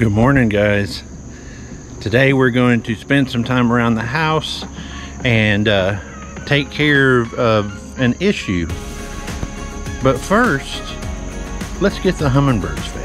Good morning, guys. Today we're going to spend some time around the house and take care of an issue. But first, let's get the hummingbirds fed.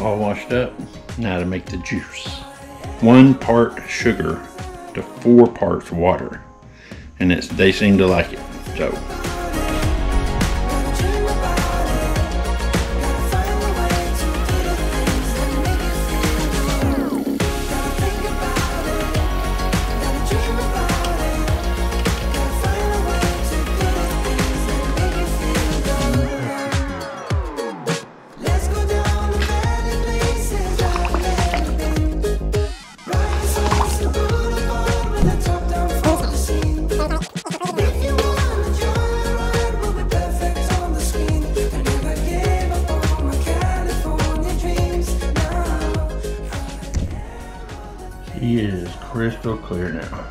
All washed up. Now to make the juice. 1 part sugar to 4 parts water, and they seem to like it. So he is crystal clear now.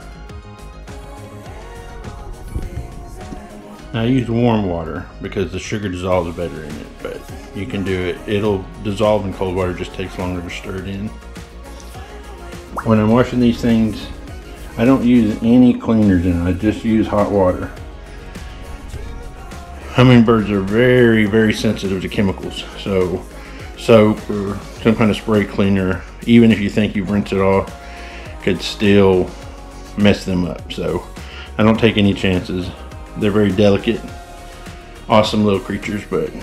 I use warm water because the sugar dissolves better in it, but you can do it. It'll dissolve in cold water, it just takes longer to stir it in. When I'm washing these things, I don't use any cleaners in it. I just use hot water. Hummingbirds are very, very sensitive to chemicals, so soap or some kind of spray cleaner, even if you think you've rinsed it off, could still mess them up. So I don't take any chances. They're very delicate, awesome little creatures, but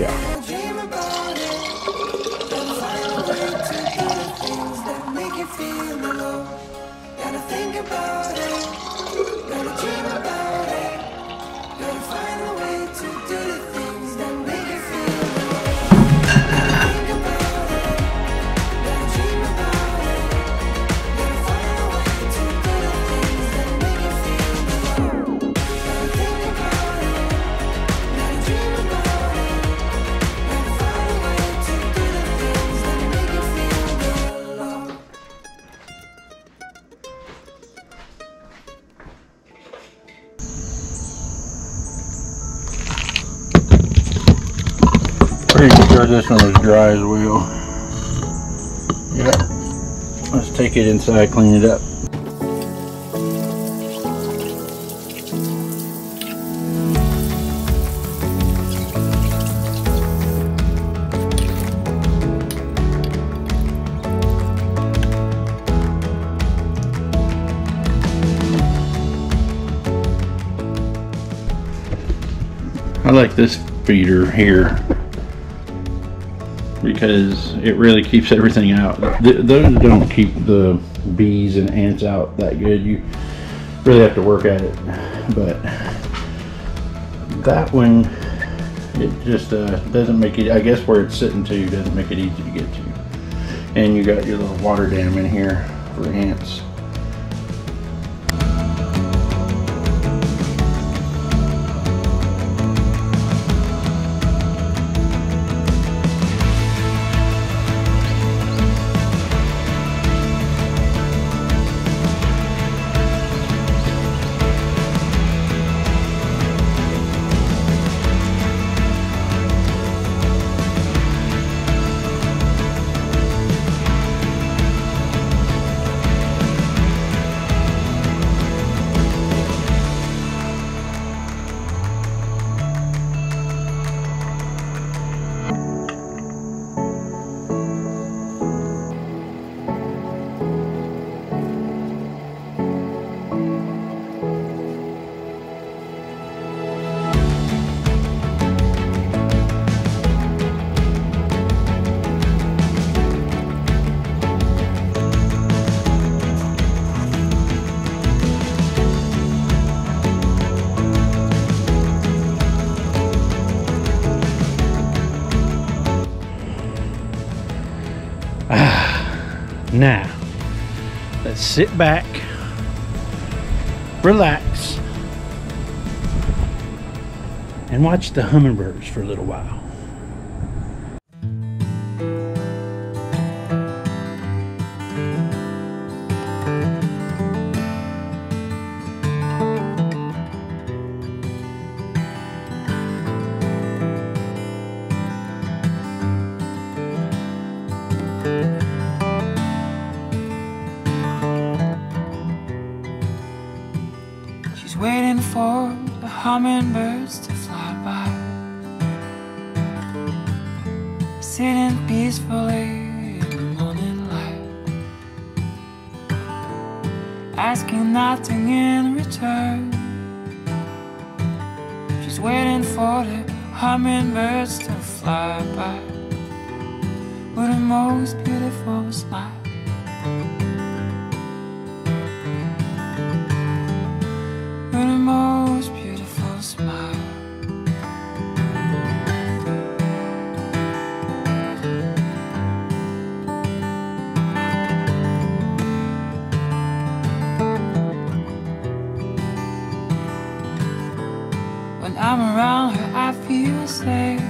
yeah. Pretty sure this one was dry as well. Yep. Let's take it inside, clean it up. I like this feeder here because it really keeps everything out. Those don't keep the bees and ants out that good. You really have to work at it. But that one, it just doesn't make it, I guess where it's sitting to doesn't make it easy to get to. And you got your little water dam in here for ants. Now, let's sit back, relax, and watch the hummingbirds for a little while. She's waiting for the hummingbirds to fly by, sitting peacefully in the morning light, asking nothing in return. She's waiting for the hummingbirds to fly by with the most beautiful smile. I'm around her, I feel safe.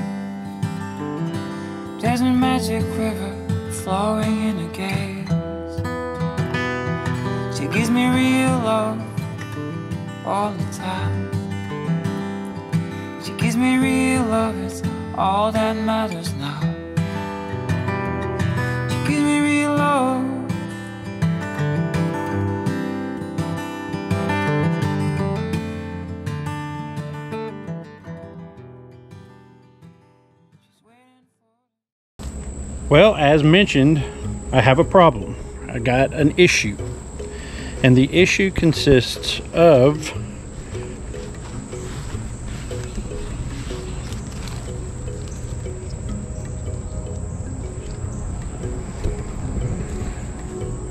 There's a magic river flowing in her gaze. She gives me real love all the time. She gives me real love, it's all that matters now. She gives me real love. Well, as mentioned, I have a problem. I got an issue. And the issue consists of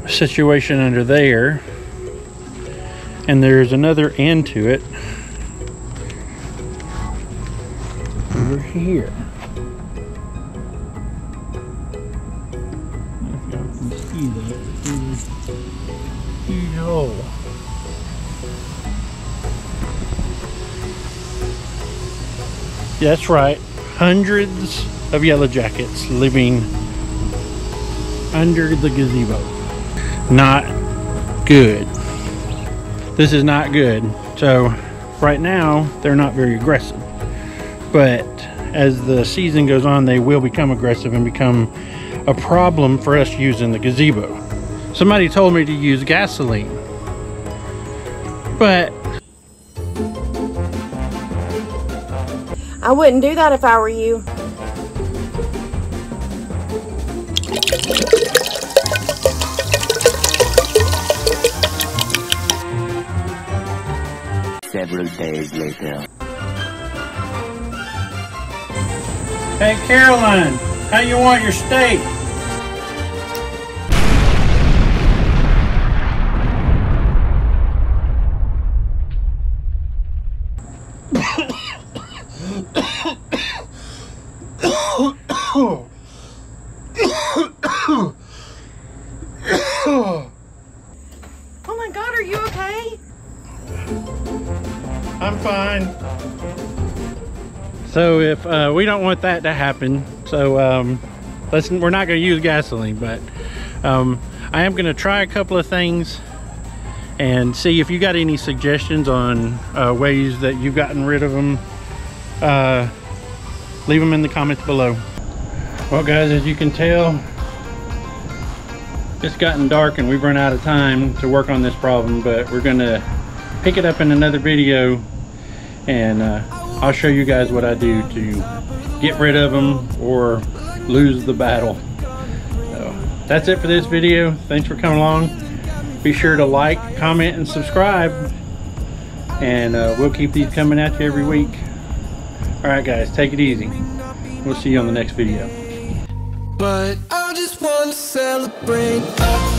a situation under there, and there's another end to it over here. That's right, hundreds of yellow jackets living under the gazebo. Not good. This is not good. So right now they're not very aggressive, but as the season goes on they will become aggressive and become a problem for us using the gazebo. Somebody told me to use gasoline, but I wouldn't do that if I were you. Several days later. Hey Caroline, how you want your steak? Oh my God, are you okay? I'm fine. So if we don't want that to happen, so listen, we're not going to use gasoline, but I am going to try a couple of things and see if you got any suggestions on ways that you've gotten rid of them. Leave them in the comments below. Well guys, as you can tell, it's gotten dark and we've run out of time to work on this problem, but we're gonna pick it up in another video and I'll show you guys what I do to get rid of them or lose the battle. So that's it for this video. Thanks for coming along. Be sure to like, comment, and subscribe, and we'll keep these coming at you every week. All right guys, take it easy. We'll see you on the next video. But I just want to celebrate